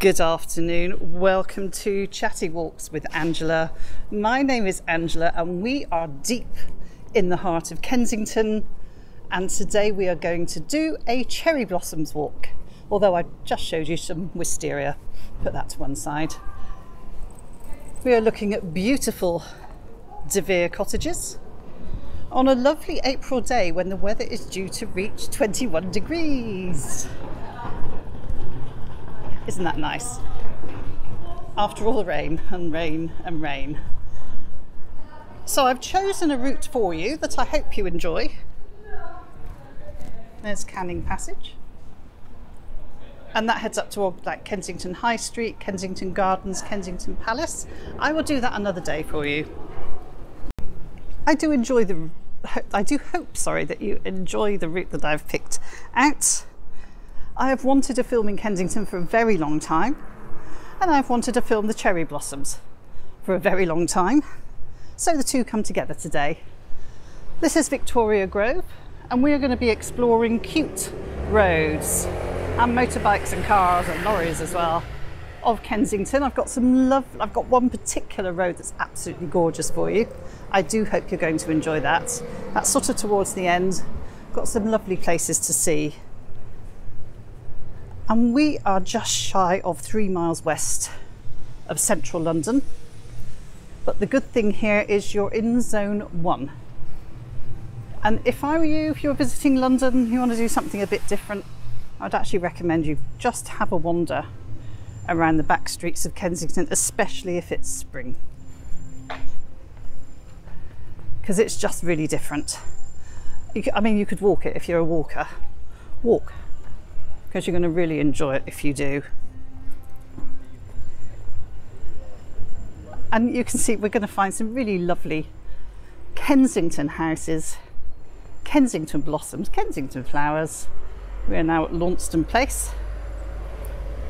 Good afternoon, welcome to Chatty Walks with Angela. My name is Angela and we are deep in the heart of Kensington, and today we are going to do a cherry blossoms walk, although I just showed you some wisteria, put that to one side. We are looking at beautiful De Vere cottages on a lovely April day when the weather is due to reach 21 degrees. Isn't that nice? After all the rain and rain and rain. So I've chosen a route for you that I hope you enjoy. There's Canning Passage. And that heads up toward like Kensington High Street, Kensington Gardens, Kensington Palace. I will do that another day for you. I do hope that you enjoy the route that I've picked out. I have wanted to film in Kensington for a very long time, and I've wanted to film the cherry blossoms for a very long time, so the two come together today. This is Victoria Grove, and we are going to be exploring cute roads and motorbikes and cars and lorries as well of Kensington. I've got one particular road that's absolutely gorgeous for you. I do hope you're going to enjoy that. That's sort of towards the end. Got some lovely places to see. And we are just shy of 3 miles west of central London. But the good thing here is you're in Zone 1. And if I were you, if you're visiting London, you want to do something a bit different, I'd actually recommend you just have a wander around the back streets of Kensington, especially if it's spring. Because it's just really different. I mean, you could walk it if you're a walker. Walk. Because you're going to really enjoy it if you do. And you can see we're going to find some really lovely Kensington houses, Kensington blossoms, Kensington flowers. We're now at Launceston Place.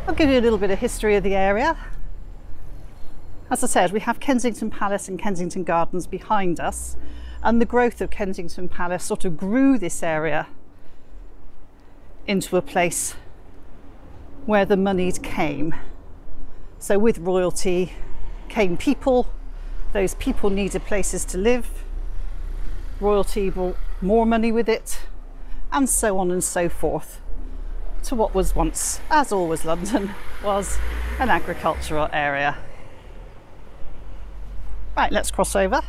I'll give you a little bit of history of the area. As I said, we have Kensington Palace and Kensington Gardens behind us, and the growth of Kensington Palace sort of grew this area into a place where the monies came. So with royalty came people. Those people needed places to live. Royalty brought more money with it, and so on and so forth, to what was once, as always London, was an agricultural area. Right, let's cross over.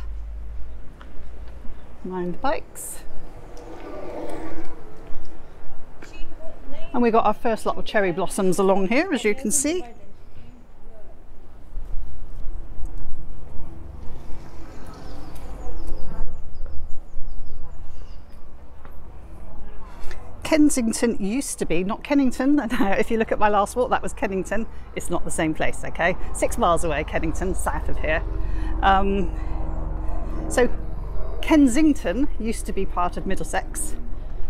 Mind the bikes. And we've got our first lot of cherry blossoms along here, as you can see. Kensington used to be, not Kennington. Now, if you look at my last walk, that was Kennington. It's not the same place, okay? 6 miles away, Kennington, south of here. So Kensington used to be part of Middlesex,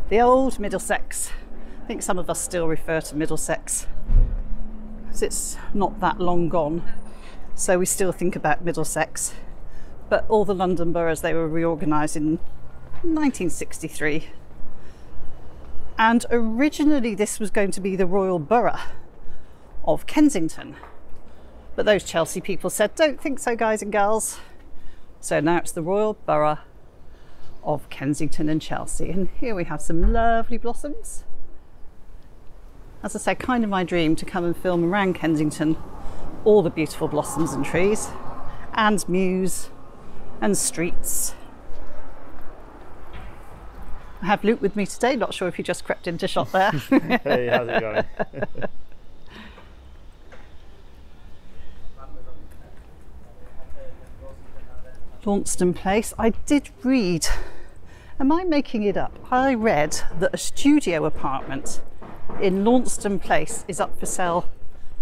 the old Middlesex. I think some of us still refer to Middlesex because it's not that long gone, so we still think about Middlesex. But all the London boroughs, they were reorganised in 1963, and originally this was going to be the Royal Borough of Kensington, but those Chelsea people said, don't think so guys and girls, so now it's the Royal Borough of Kensington and Chelsea. And here we have some lovely blossoms. As I said, kind of my dream to come and film around Kensington, all the beautiful blossoms and trees, and mews, and streets. I have Luke with me today, not sure if he just crept into shot there. Hey, how's it going? Launceston Place, I did read, am I making it up? I read that a studio apartment in Launceston Place is up for sale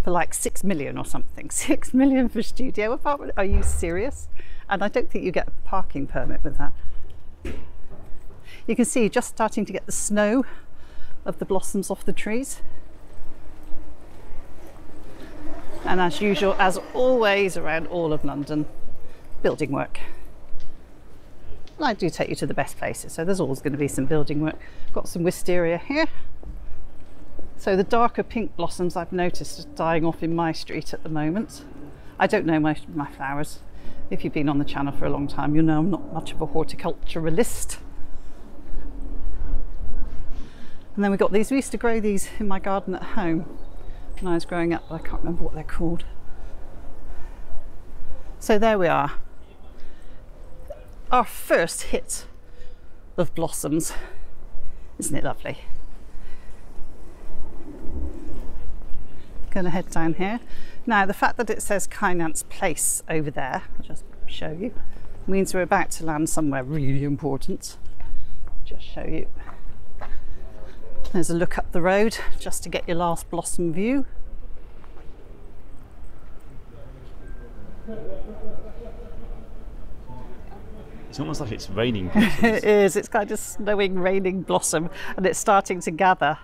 for like 6 million or something. 6 million for studio apartment? Are you serious? And I don't think you get a parking permit with that. You can see just starting to get the snow of the blossoms off the trees. And as usual, as always around all of London, building work. And I do take you to the best places, so there's always going to be some building work. Got some wisteria here. So the darker pink blossoms I've noticed are dying off in my street at the moment. I don't know my flowers. If you've been on the channel for a long time, you'll know I'm not much of a horticulturalist. And then we got these. We used to grow these in my garden at home when I was growing up, but I can't remember what they're called. So there we are. Our first hit of blossoms. Isn't it lovely? Going to head down here. Now, the fact that it says Kynance Place over there, I'll just show you, means we're about to land somewhere really important. Just show you. There's a look up the road just to get your last blossom view. It's almost like it's raining blossoms. It is. It's kind of snowing, raining blossom, and it's starting to gather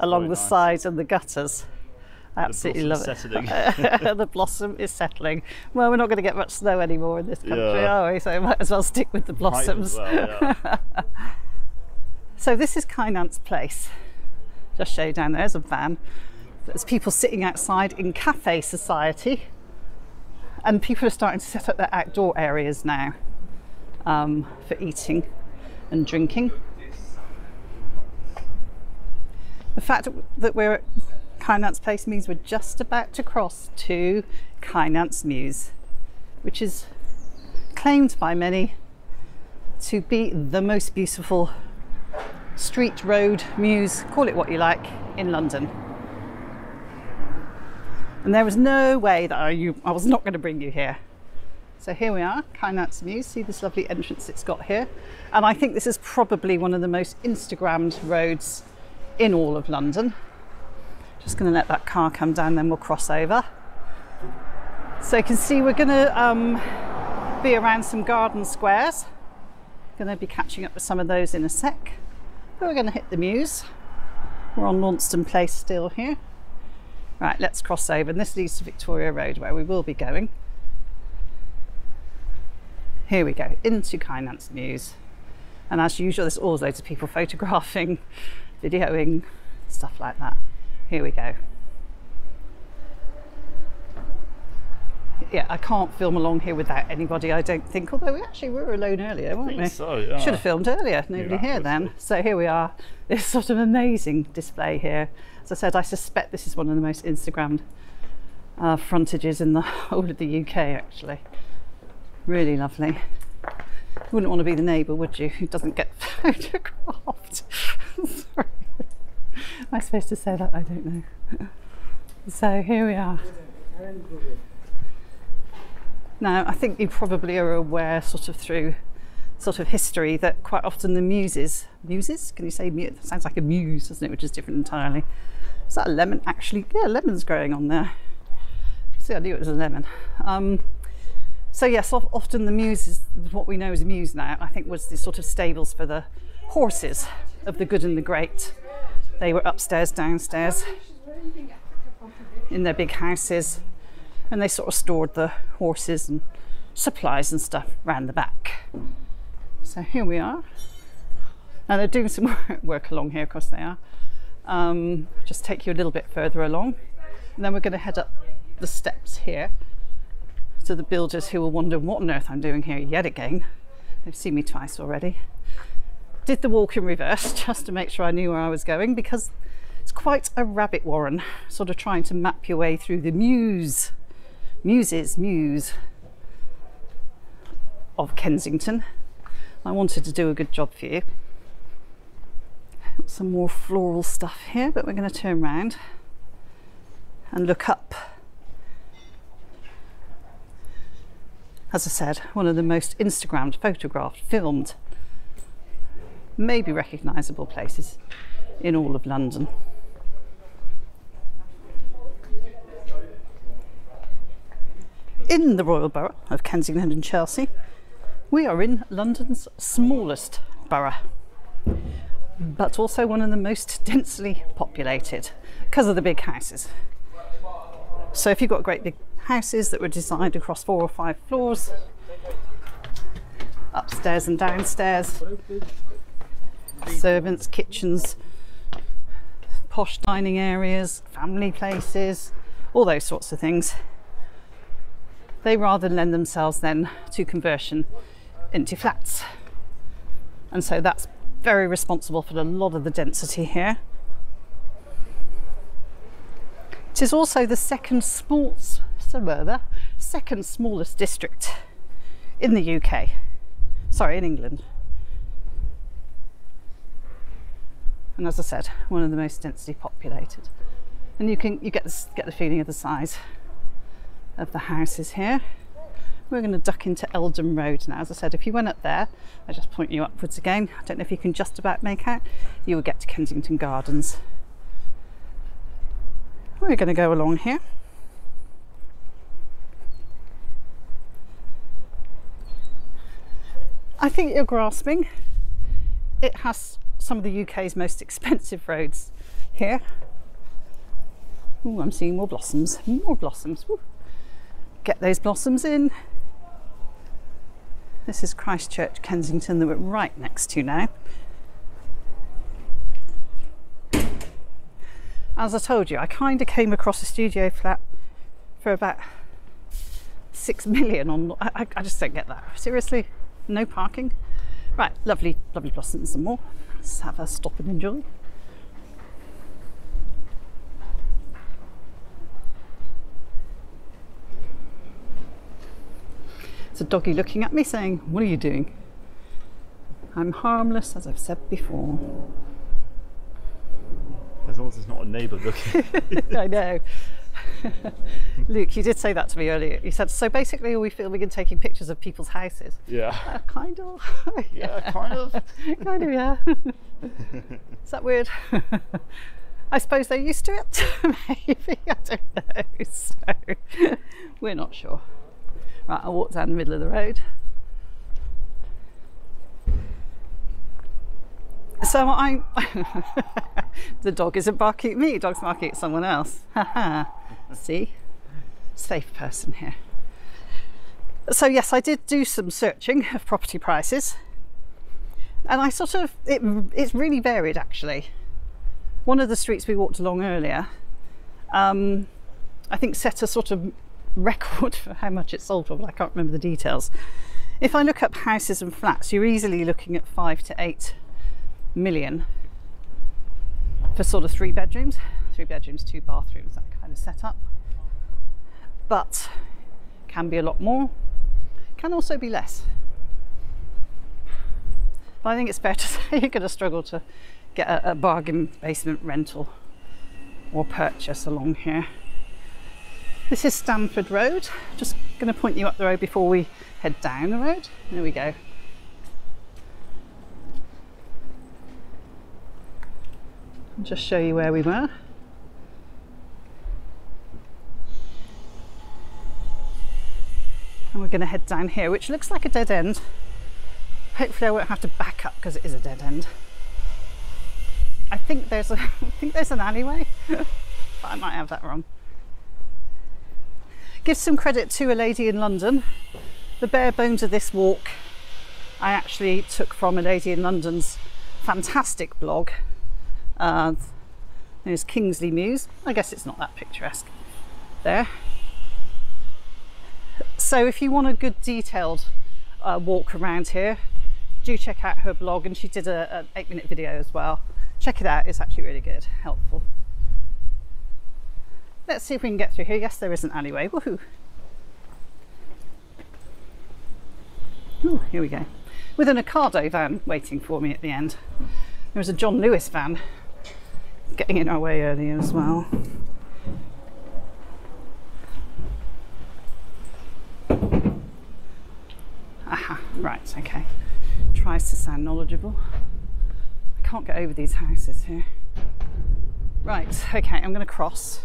along the sides and the gutters. Absolutely love it. The blossom is settling. Well, we're not going to get much snow anymore in this country, are we? So we might as well stick with the blossoms. So this is Kynance Place. Just show you down there. There's a van. There's people sitting outside in cafe society, and people are starting to set up their outdoor areas now for eating and drinking. The fact that we're at Kynance Place means we're just about to cross to Kynance Mews, which is claimed by many to be the most beautiful street, road, mews, call it what you like, in London. And there was no way that I was not going to bring you here. So here we are, Kynance Mews. See this lovely entrance it's got here. And I think this is probably one of the most Instagrammed roads in all of London. Just going to let that car come down, then we'll cross over. So you can see we're going to be around some garden squares. Going to be catching up with some of those in a sec. But we're going to hit the Mews. We're on Launceston Place still here. Right, let's cross over, and this leads to Victoria Road, where we will be going. Here we go, into Kynance Mews. And as usual, there's always loads of people photographing, videoing, stuff like that. Here we go. Yeah, I can't film along here without anybody, I don't think, although we were alone earlier, weren't we? So, yeah. Should have filmed earlier, nobody here then. So here we are, this sort of amazing display here. As I said, I suspect this is one of the most Instagrammed frontages in the whole of the UK, actually. Really lovely. You wouldn't want to be the neighbour, would you, who doesn't get photographed? Sorry. Am I supposed to say that? I don't know. So here we are. Now, I think you probably are aware, through history, that quite often the muses, can you say muse? That sounds like a muse, doesn't it? Which is different entirely. Is that a lemon? Actually, yeah, lemon's growing on there. See, I knew it was a lemon. So yes, often the muses, what we know as a muse now, I think was the sort of stables for the horses of the good and the great. They were upstairs, downstairs, in their big houses, and they sort of stored the horses and supplies and stuff round the back. So here we are, and they're doing some work along here, of course they are. Just take you a little bit further along, and then we're going to head up the steps here to the builders who will wonder what on earth I'm doing here yet again. They've seen me twice already. Did the walk in reverse just to make sure I knew where I was going, because it's quite a rabbit warren, sort of trying to map your way through the mews of Kensington. I wanted to do a good job for you. Some more floral stuff here, but we're going to turn round and look up. As I said, one of the most Instagrammed, photographed, filmed, maybe recognisable places in all of London. In the Royal Borough of Kensington and Chelsea, we are in London's smallest borough, but also one of the most densely populated because of the big houses. So if you've got great big houses that were designed across 4 or 5 floors, upstairs and downstairs, servants, kitchens, posh dining areas, family places, all those sorts of things. They rather lend themselves then to conversion into flats. And so that's very responsible for a lot of the density here. It is also the second smallest district in the UK, sorry, in England. And as I said, one of the most densely populated. And you get the feeling of the size of the houses here. We're going to duck into Eldon Road now. As I said, if you went up there, I just point you upwards again. I don't know if you can just about make out. You will get to Kensington Gardens. We're going to go along here. I think you're grasping. It has some of the UK's most expensive roads here. Oh, I'm seeing more blossoms, more blossoms. Ooh. Get those blossoms in. This is Christchurch, Kensington, that we're right next to now. As I told you, I kind of came across a studio flat for about 6 million on. I just don't get that. Seriously, no parking. Right, lovely, lovely blossoms and more. Let's have a stop and enjoy. It's a doggy looking at me saying, "What are you doing?" I'm harmless, as I've said before. As long as it's not a neighbour looking. I know. Luke, you did say that to me earlier. You said, so basically are we filming and taking pictures of people's houses? Yeah. Kind of. Yeah, yeah, kind of. Kind of, yeah. Is that weird? I suppose they're used to it, maybe. I don't know. So we're not sure. Right, I'll walk down the middle of the road. So I'm, the dog isn't barking at me, the dog's barking at someone else. Haha, see? Safe person here. So yes, I did do some searching of property prices. And I sort of, it's really varied actually. One of the streets we walked along earlier, I think set a sort of record for how much it sold for, but I can't remember the details. If I look up houses and flats, you're easily looking at 5 to 8 million for sort of three bedrooms, 2 bathrooms, that kind of setup. But can be a lot more, can also be less. But I think it's fair to say you're going to struggle to get a bargain basement rental or purchase along here. This is Stanford Road. Just going to point you up the road before we head down the road. There we go. Just show you where we were. And we're going to head down here, which looks like a dead end. Hopefully I won't have to back up because it is a dead end. I think there's an alleyway, but I might have that wrong. Give some credit to A Lady in London. The bare bones of this walk I actually took from A Lady in London's fantastic blog. There's Kynance Mews. I guess it's not that picturesque there. So if you want a good detailed walk around here, do check out her blog, and she did an 8-minute video as well. Check it out, it's actually really good, helpful. Let's see if we can get through here. Yes, there is an alleyway, woohoo. Ooh, here we go. With an Ocado van waiting for me at the end. There was a John Lewis van getting in our way earlier as well. Aha, right, okay. Tries to sound knowledgeable. I can't get over these houses here. Right, okay, I'm going to cross.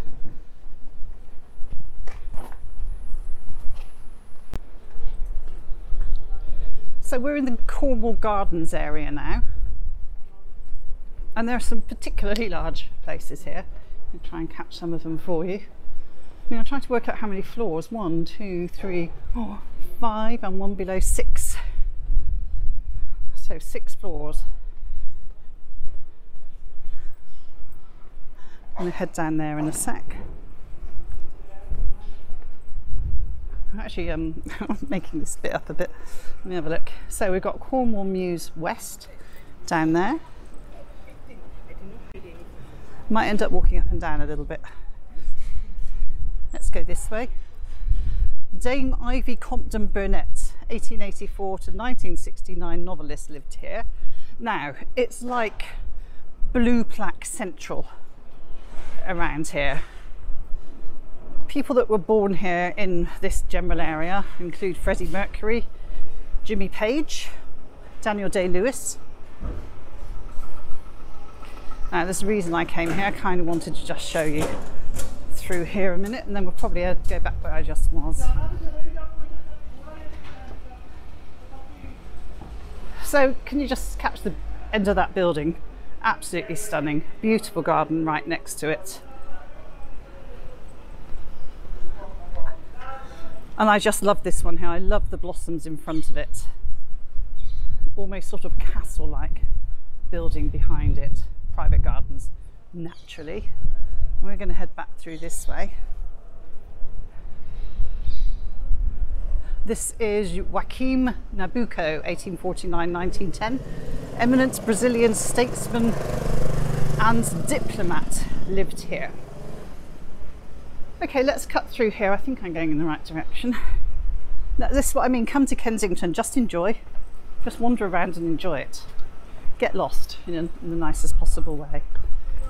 So we're in the Cornwall Gardens area now. And there are some particularly large places here. I'll try and catch some of them for you. I mean, I'm trying to work out how many floors. 1, 2, 3, 4, 5, and one below 6. So 6 floors. I'm going to head down there in a sec. Actually, I'm making this bit up a bit. Let me have a look. So we've got Cornwall Mews West down there. Might end up walking up and down a little bit. Let's go this way. Dame Ivy Compton-Burnett, 1884 to 1969 novelist, lived here. Now, it's like Blue Plaque Central around here. People that were born here in this general area include Freddie Mercury, Jimmy Page, Daniel Day-Lewis. Now, there's a reason I came here. I kind of wanted to just show you through here a minute, and then we'll probably go back where I just was. So can you just catch the end of that building? Absolutely stunning. Beautiful garden right next to it. And I just love this one here. I love the blossoms in front of it. Almost sort of castle-like building behind it. Private gardens, naturally. We're going to head back through this way. This is Joaquim Nabuco, 1849-1910. Eminent Brazilian statesman and diplomat, lived here. Okay, let's cut through here. I think I'm going in the right direction. Now, this is what I mean, come to Kensington, just enjoy. Just wander around and enjoy it. Get lost in the nicest possible way.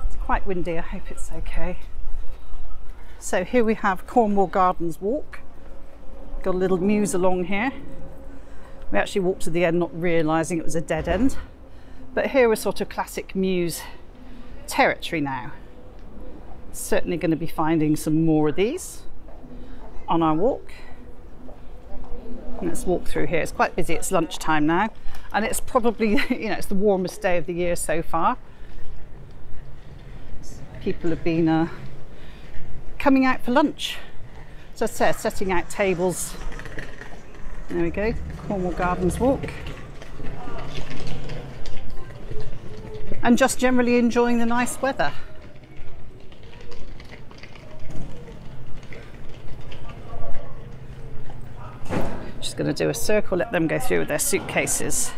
It's quite windy, I hope it's okay. So here we have Cornwall Gardens Walk. Got a little mews along here. We actually walked to the end not realising it was a dead end. But here we're sort of classic mews territory now. Certainly going to be finding some more of these on our walk. Let's walk through here. It's quite busy. It's lunchtime now, and it's probably, you know, it's the warmest day of the year so far. People have been coming out for lunch. So I said, setting out tables. There we go, Cornwall Gardens Walk, and just generally enjoying the nice weather. Just going to do a circle, let them go through with their suitcases.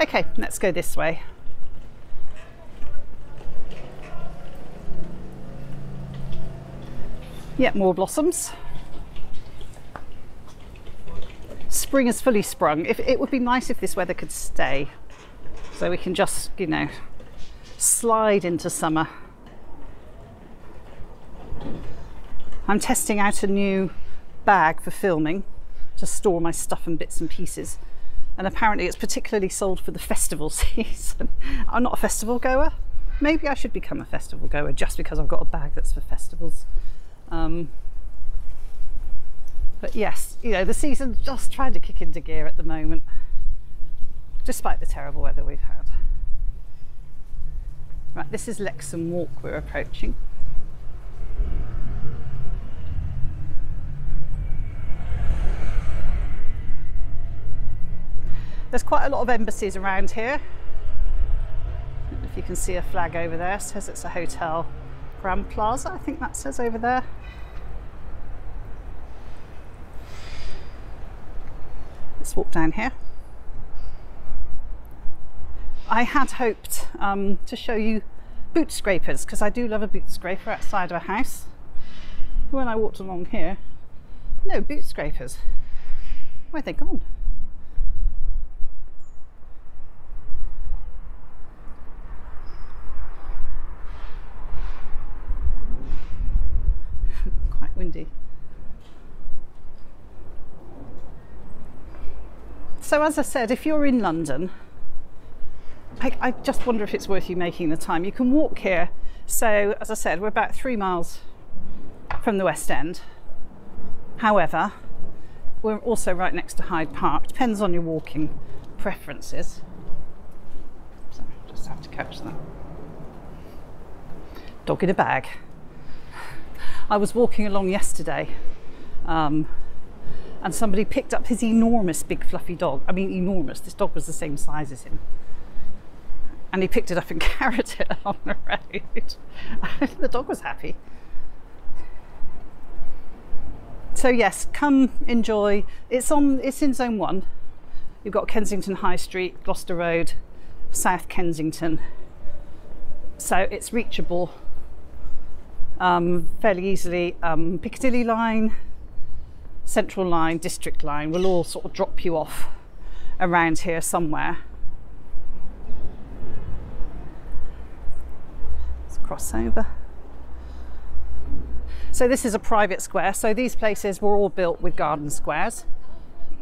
Okay, let's go this way. Yep, more blossoms. Spring has fully sprung. It would be nice if this weather could stay, so we can just, you know, slide into summer. I'm testing out a new bag for filming to store my stuff and bits and pieces, and apparently it's particularly sold for the festival season. I'm not a festival goer. Maybe I should become a festival goer just because I've got a bag that's for festivals. But yes, you know, the season's just trying to kick into gear at the moment, despite the terrible weather we've had. Right, this is Lexham Walk we're approaching. There's quite a lot of embassies around here. I don't know if you can see a flag over there. It says it's a hotel. Grand Plaza, I think that says over there. Let's walk down here. I had hoped to show you boot scrapers, because I do love a boot scraper outside of a house. When I walked along here, no boot scrapers. Where'd they gone? Windy. So as I said, if you're in London, I just wonder if it's worth you making the time. You can walk here. So as I said, we're about 3 miles from the West End. However, we're also right next to Hyde Park. Depends on your walking preferences. So just have to catch that. Dog in a bag. I was walking along yesterday and somebody picked up his enormous big fluffy dog. I mean enormous, this dog was the same size as him. and he picked it up and carried it on the road. The dog was happy. So yes, come enjoy. It's in Zone 1. You've got Kensington High Street, Gloucester Road, South Kensington. So it's reachable fairly easily. Piccadilly Line, Central Line, District Line will all sort of drop you off around here somewhere. Let's cross over. So this is a private square. So these places were all built with garden squares.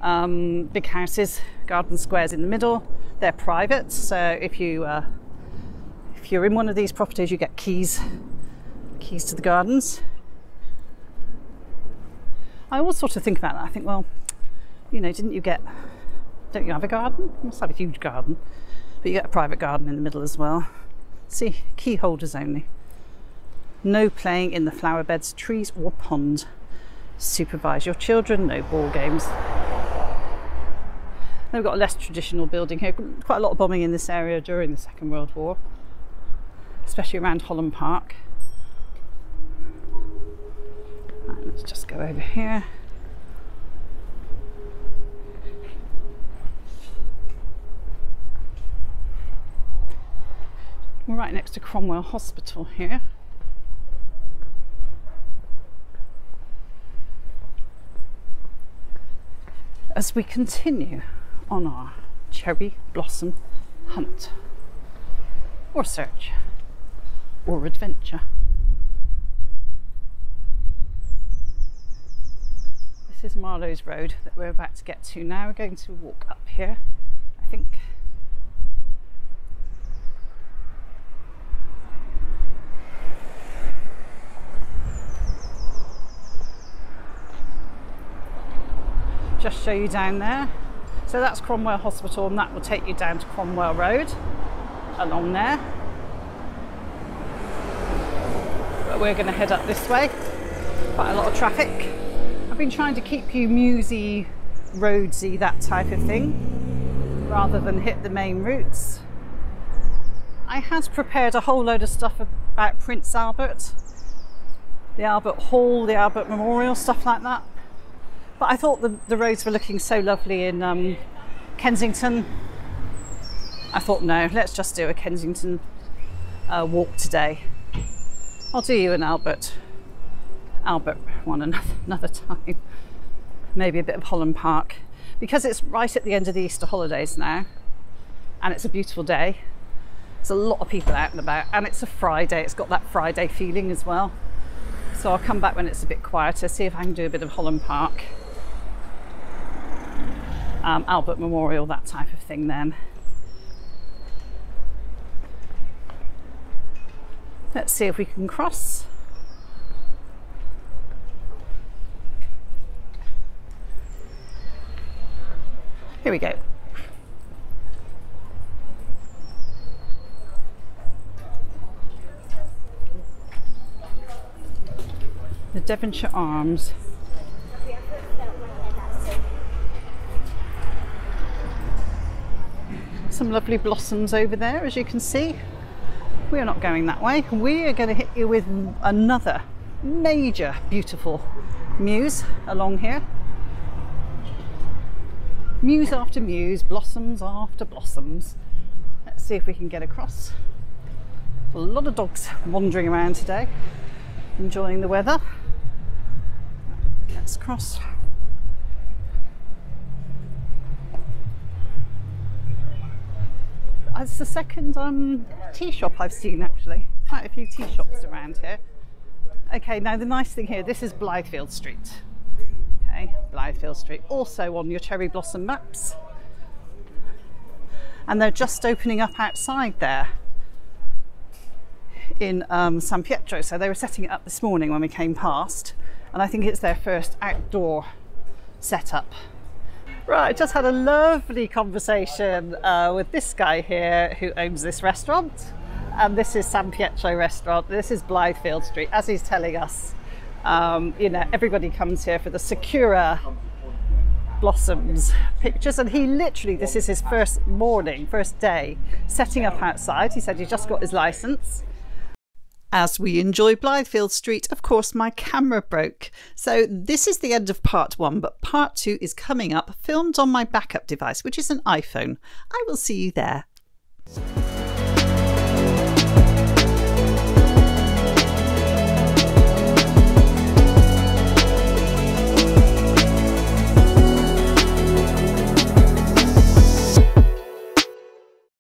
Big houses, garden squares in the middle. They're private, so if you're in one of these properties, you get keys to the gardens. I always sort of think about that. I think, well, you know, don't you have a garden? You must have a huge garden, but you get a private garden in the middle as well. See, key holders only. No playing in the flower beds, trees or pond. Supervise your children, no ball games. Then we've got a less traditional building here. Quite a lot of bombing in this area during the Second World War, especially around Holland Park. Right, let's just go over here. We're right next to Cromwell Hospital here. As we continue on our cherry blossom hunt, or search, or adventure. This is Marlowe's Road that we're about to get to now. We're going to walk up here, I think. Just show you down there. So that's Cromwell Hospital, and that will take you down to Cromwell Road along there. But we're going to head up this way. Quite a lot of traffic. I've been trying to keep you Mewsy, roadsy, that type of thing, rather than hit the main routes. I had prepared a whole load of stuff about Prince Albert, the Albert Hall, the Albert Memorial, stuff like that. But I thought the roads were looking so lovely in Kensington. I thought, no, let's just do a Kensington walk today. I'll do you an Albert one another time. Maybe a bit of Holland Park. Because it's right at the end of the Easter holidays now, and it's a beautiful day. There's a lot of people out and about, and it's a Friday. It's got that Friday feeling as well. So I'll come back when it's a bit quieter, see if I can do a bit of Holland Park. Albert Memorial, that type of thing then. Let's see if we can cross. Here we go. The Devonshire Arms. Some lovely blossoms over there, as you can see. We are not going that way. We are going to hit you with another major beautiful mews along here. Mews after mews, blossoms after blossoms. Let's see if we can get across. A lot of dogs wandering around today, enjoying the weather. Let's cross. It's the second tea shop I've seen, actually. Quite a few tea shops around here. Okay, now the nice thing here, this is Blythe Field Street. Okay, Blythe Field Street, also on your cherry blossom maps. And they're just opening up outside there in San Pietro. So they were setting it up this morning when we came past, and I think it's their first outdoor setup. Right, I just had a lovely conversation with this guy here who owns this restaurant, and this is San Pietro restaurant. This is Blythe Field Street, as he's telling us. You know, everybody comes here for the Sakura blossoms pictures, and he literally, this is his first morning, first day, setting up outside. He said he just got his licence. As we enjoy Blythe Field Street, of course, my camera broke. So this is the end of part one, but part two is coming up, filmed on my backup device, which is an iPhone. I will see you there.